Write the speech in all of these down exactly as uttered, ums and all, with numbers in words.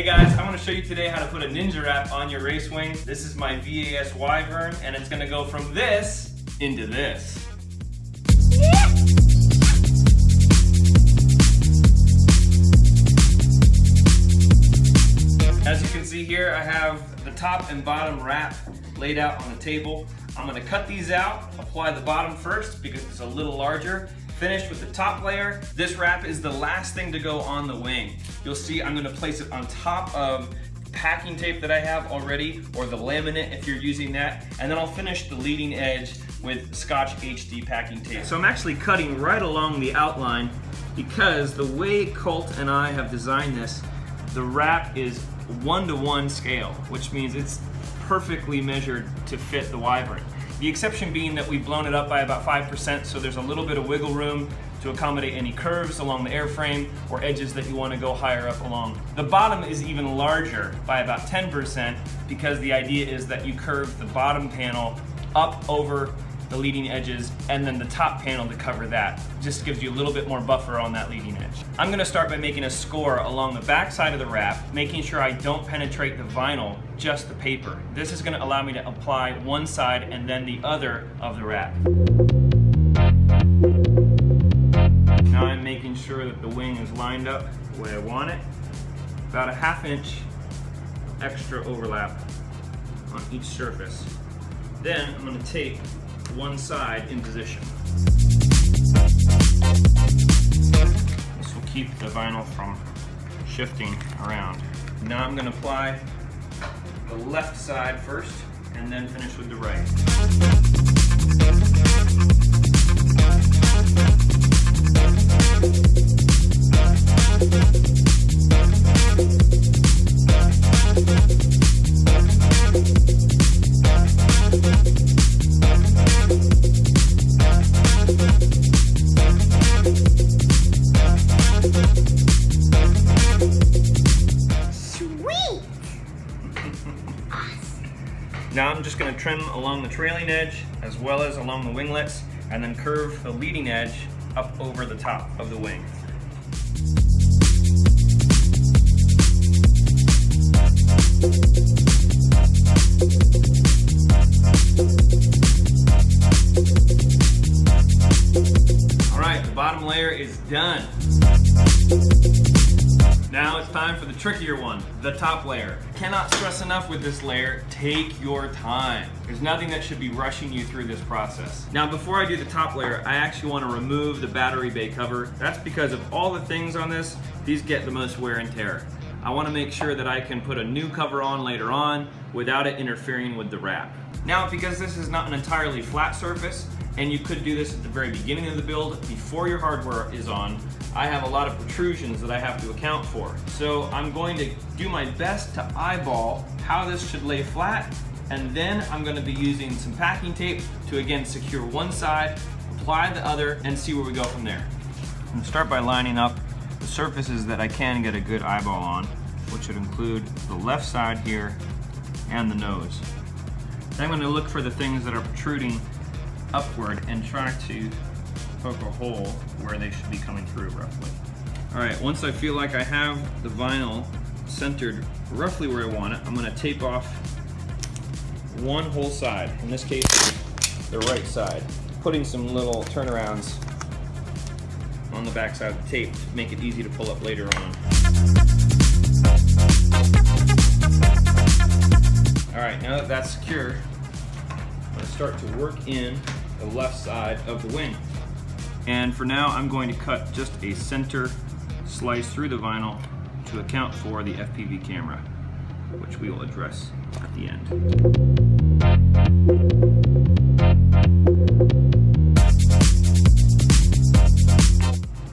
Hey guys, I want to show you today how to put a ninja wrap on your race wing. This is my V A S Wyvern, and it's going to go from this into this. As you can see here, I have the top and bottom wrap laid out on the table. I'm going to cut these out, apply the bottom first because it's a little larger. Finished with the top layer. This wrap is the last thing to go on the wing. You'll see I'm gonna place it on top of packing tape that I have already, or the laminate if you're using that, and then I'll finish the leading edge with Scotch H D packing tape. So I'm actually cutting right along the outline because the way Colt and I have designed this, the wrap is one-to-one scale, which means it's perfectly measured to fit the Wyvern. The exception being that we've blown it up by about five percent, so there's a little bit of wiggle room to accommodate any curves along the airframe or edges that you want to go higher up along. The bottom is even larger by about ten percent because the idea is that you curve the bottom panel up over the leading edges and then the top panel to cover that. Just gives you a little bit more buffer on that leading edge. I'm going to start by making a score along the back side of the wrap, making sure I don't penetrate the vinyl, just the paper. This is going to allow me to apply one side and then the other of the wrap. Now I'm making sure that the wing is lined up the way I want it. About a half inch extra overlap on each surface. Then I'm going to tape one side in position. This will keep the vinyl from shifting around. Now I'm going to apply the left side first and then finish with the right. Now I'm just going to trim along the trailing edge as well as along the winglets and then curve the leading edge up over the top of the wing. Alright, the bottom layer is done. Now it's time for the trickier one, the top layer. Cannot stress enough with this layer, take your time. There's nothing that should be rushing you through this process. Now before I do the top layer, I actually want to remove the battery bay cover. That's because of all the things on this, these get the most wear and tear. I want to make sure that I can put a new cover on later on without it interfering with the wrap. Now because this is not an entirely flat surface, and you could do this at the very beginning of the build, before your hardware is on, I have a lot of protrusions that I have to account for. So I'm going to do my best to eyeball how this should lay flat, and then I'm going to be using some packing tape to again secure one side, apply the other, and see where we go from there. I'm going to start by lining up the surfaces that I can get a good eyeball on, which would include the left side here and the nose. Then I'm going to look for the things that are protruding upward and try to poke a hole where they should be coming through roughly. Alright, once I feel like I have the vinyl centered roughly where I want it, I'm going to tape off one whole side, in this case the right side, putting some little turnarounds on the back side of the tape to make it easy to pull up later on. Alright, now that that's secure, I'm going to start to work in the left side of the wing. And for now, I'm going to cut just a center slice through the vinyl to account for the F P V camera, which we will address at the end.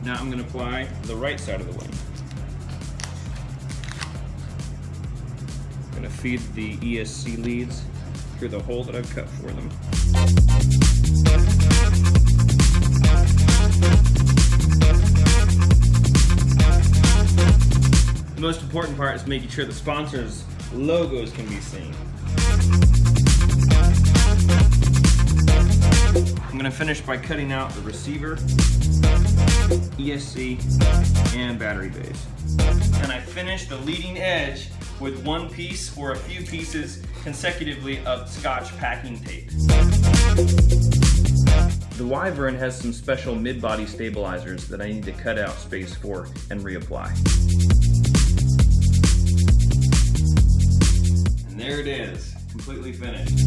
Now I'm going to apply the right side of the wing. I'm going to feed the E S C leads through the hole that I've cut for them. The most important part is making sure the sponsors' logos can be seen. I'm going to finish by cutting out the receiver. E S C, and battery bays. And I finished the leading edge with one piece or a few pieces consecutively of Scotch packing tape. The Wyvern has some special mid-body stabilizers that I need to cut out space for and reapply. And there it is, completely finished.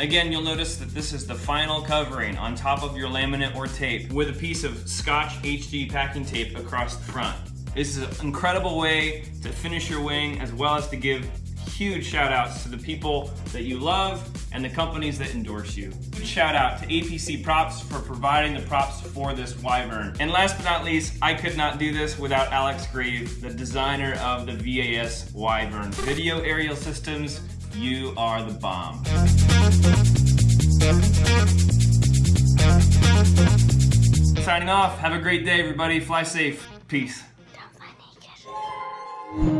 Again, you'll notice that this is the final covering on top of your laminate or tape with a piece of Scotch H D packing tape across the front. This is an incredible way to finish your wing, as well as to give huge shout outs to the people that you love and the companies that endorse you. Huge shout out to A P C Props for providing the props for this Wyvern. And last but not least, I could not do this without Alex Greve, the designer of the V A S Wyvern. Video Aerial Systems, you are the bomb. Signing off. Have a great day, everybody. Fly safe. Peace. Don't fly naked.